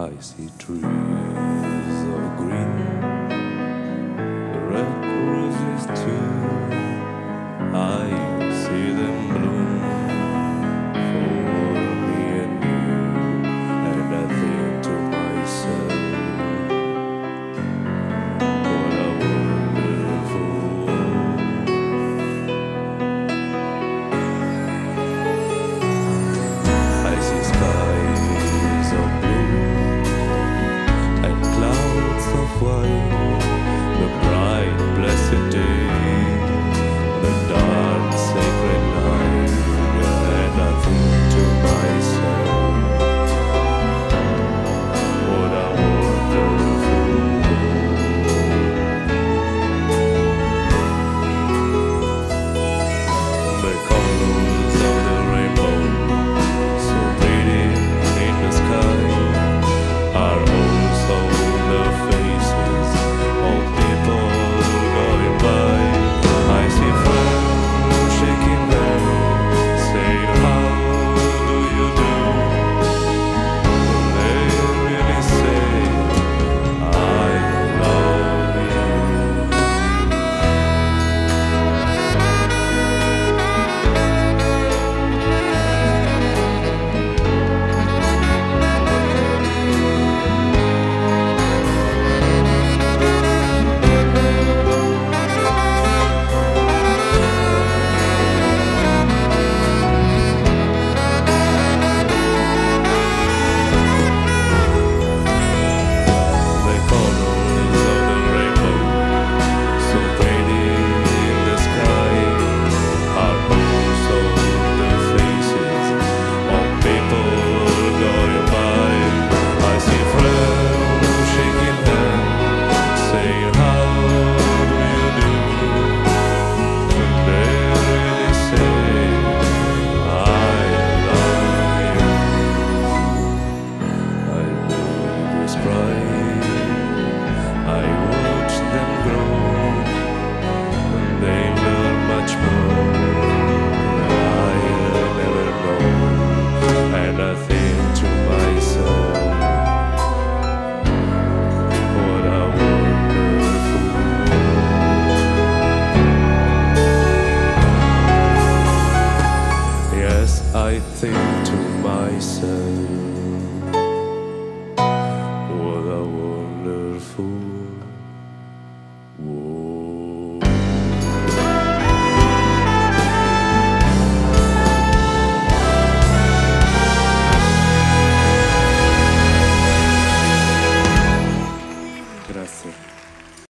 I see trees of green, red roses too. I